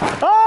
А!